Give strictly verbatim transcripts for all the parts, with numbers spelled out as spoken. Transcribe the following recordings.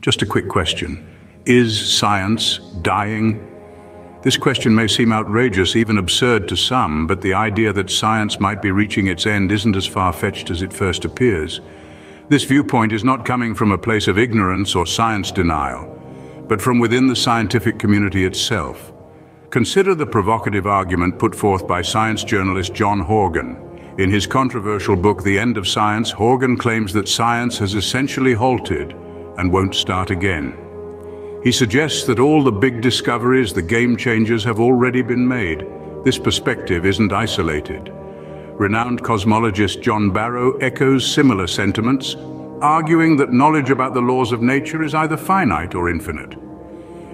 Just a quick question. Is science dying? This question may seem outrageous, even absurd to some, but the idea that science might be reaching its end isn't as far-fetched as it first appears. This viewpoint is not coming from a place of ignorance or science denial, but from within the scientific community itself. Consider the provocative argument put forth by science journalist John Horgan. In his controversial book, The End of Science, Horgan claims that science has essentially halted and won't start again. He suggests that all the big discoveries, the game changers, have already been made. This perspective isn't isolated. Renowned cosmologist John Barrow echoes similar sentiments, arguing that knowledge about the laws of nature is either finite or infinite.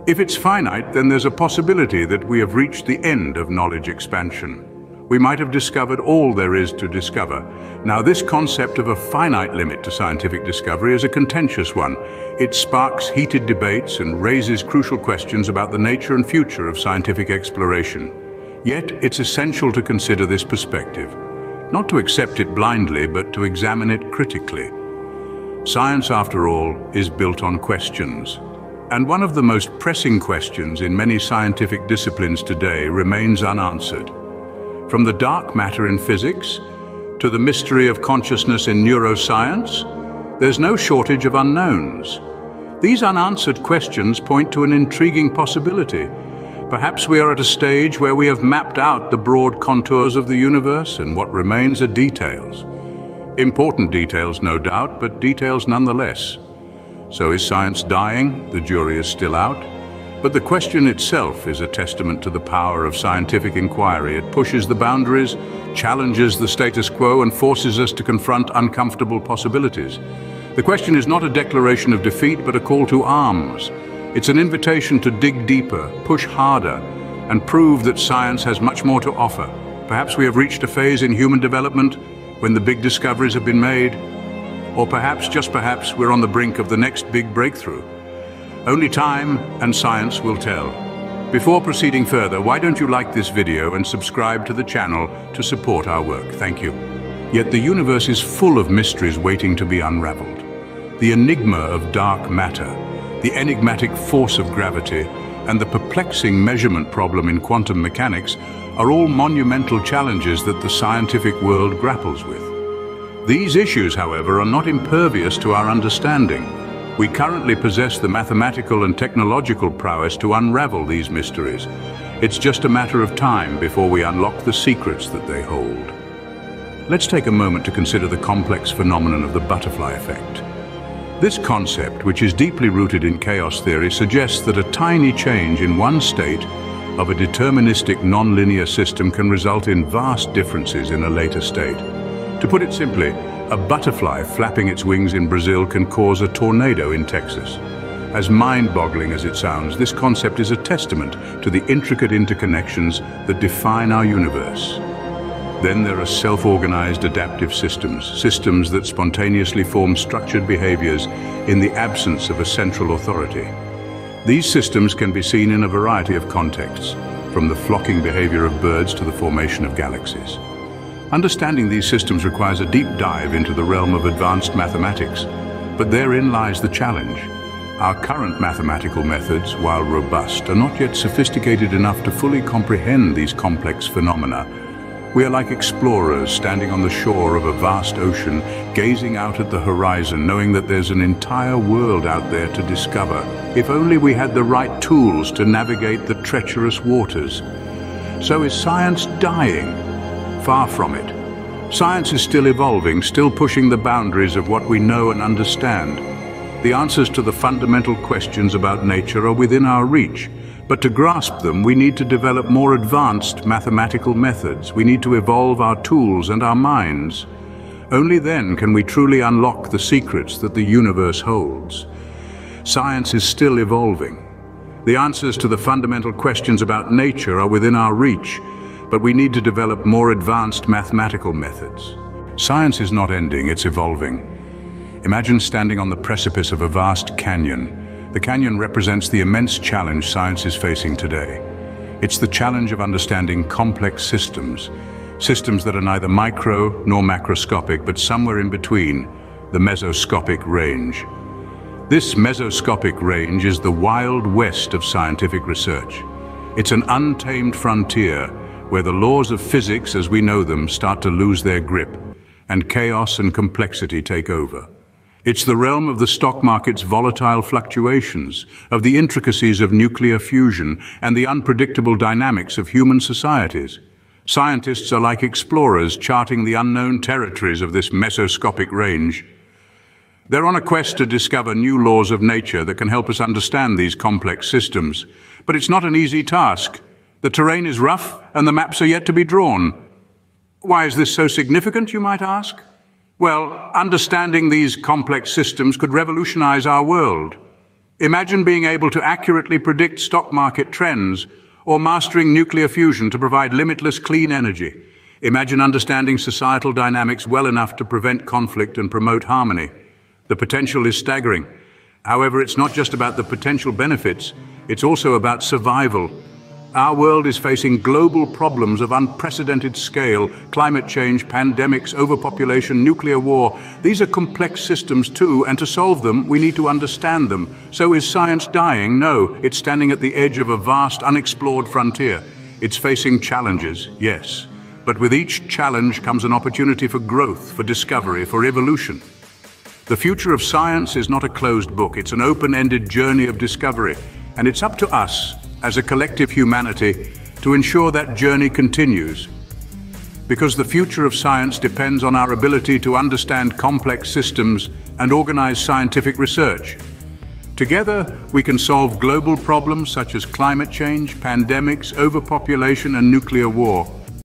If it's finite, then there's a possibility that we have reached the end of knowledge expansion. We might have discovered all there is to discover. Now, this concept of a finite limit to scientific discovery is a contentious one. It sparks heated debates and raises crucial questions about the nature and future of scientific exploration. Yet, it's essential to consider this perspective, not to accept it blindly, but to examine it critically. Science, after all, is built on questions. And one of the most pressing questions in many scientific disciplines today remains unanswered. From the dark matter in physics to the mystery of consciousness in neuroscience, there's no shortage of unknowns. These unanswered questions point to an intriguing possibility. Perhaps we are at a stage where we have mapped out the broad contours of the universe, and what remains are details. Important details, no doubt, but details nonetheless. So is science dying? The jury is still out. But the question itself is a testament to the power of scientific inquiry. It pushes the boundaries, challenges the status quo, and forces us to confront uncomfortable possibilities. The question is not a declaration of defeat, but a call to arms. It's an invitation to dig deeper, push harder, and prove that science has much more to offer. Perhaps we have reached a phase in human development when the big discoveries have been made, or perhaps, just perhaps, we're on the brink of the next big breakthrough. Only time and science will tell. Before proceeding further, why don't you like this video and subscribe to the channel to support our work? Thank you. Yet the universe is full of mysteries waiting to be unraveled. The enigma of dark matter, the enigmatic force of gravity, and the perplexing measurement problem in quantum mechanics are all monumental challenges that the scientific world grapples with. These issues, however, are not impervious to our understanding. We currently possess the mathematical and technological prowess to unravel these mysteries. It's just a matter of time before we unlock the secrets that they hold. Let's take a moment to consider the complex phenomenon of the butterfly effect. This concept, which is deeply rooted in chaos theory, suggests that a tiny change in one state of a deterministic nonlinear system can result in vast differences in a later state. To put it simply, a butterfly flapping its wings in Brazil can cause a tornado in Texas. As mind-boggling as it sounds, this concept is a testament to the intricate interconnections that define our universe. Then there are self-organized adaptive systems, systems that spontaneously form structured behaviors in the absence of a central authority. These systems can be seen in a variety of contexts, from the flocking behavior of birds to the formation of galaxies. Understanding these systems requires a deep dive into the realm of advanced mathematics, but therein lies the challenge. Our current mathematical methods, while robust, are not yet sophisticated enough to fully comprehend these complex phenomena. We are like explorers standing on the shore of a vast ocean, gazing out at the horizon, knowing that there's an entire world out there to discover, if only we had the right tools to navigate the treacherous waters. So is science dying? Far from it. Science is still evolving, still pushing the boundaries of what we know and understand. The answers to the fundamental questions about nature are within our reach, but to grasp them, we need to develop more advanced mathematical methods. We need to evolve our tools and our minds. Only then can we truly unlock the secrets that the universe holds. Science is still evolving. The answers to the fundamental questions about nature are within our reach, but we need to develop more advanced mathematical methods. Science is not ending, it's evolving. Imagine standing on the precipice of a vast canyon. The canyon represents the immense challenge science is facing today. It's the challenge of understanding complex systems, systems that are neither micro nor macroscopic, but somewhere in between, the mesoscopic range. This mesoscopic range is the wild west of scientific research. It's an untamed frontier where the laws of physics as we know them start to lose their grip, and chaos and complexity take over. It's the realm of the stock market's volatile fluctuations, of the intricacies of nuclear fusion, and the unpredictable dynamics of human societies. Scientists are like explorers charting the unknown territories of this mesoscopic range. They're on a quest to discover new laws of nature that can help us understand these complex systems. But it's not an easy task. The terrain is rough, and the maps are yet to be drawn. Why is this so significant, you might ask? Well, understanding these complex systems could revolutionize our world. Imagine being able to accurately predict stock market trends, or mastering nuclear fusion to provide limitless clean energy. Imagine understanding societal dynamics well enough to prevent conflict and promote harmony. The potential is staggering. However, it's not just about the potential benefits, it's also about survival. Our world is facing global problems of unprecedented scale: climate change, pandemics, overpopulation, nuclear war. These are complex systems too, and to solve them, we need to understand them. So is science dying? No, it's standing at the edge of a vast, unexplored frontier. It's facing challenges, yes. But with each challenge comes an opportunity for growth, for discovery, for evolution. The future of science is not a closed book, it's an open-ended journey of discovery, and it's up to us, as a collective humanity, to ensure that journey continues. Because the future of science depends on our ability to understand complex systems and organize scientific research. Together, we can solve global problems such as climate change, pandemics, overpopulation, and nuclear war.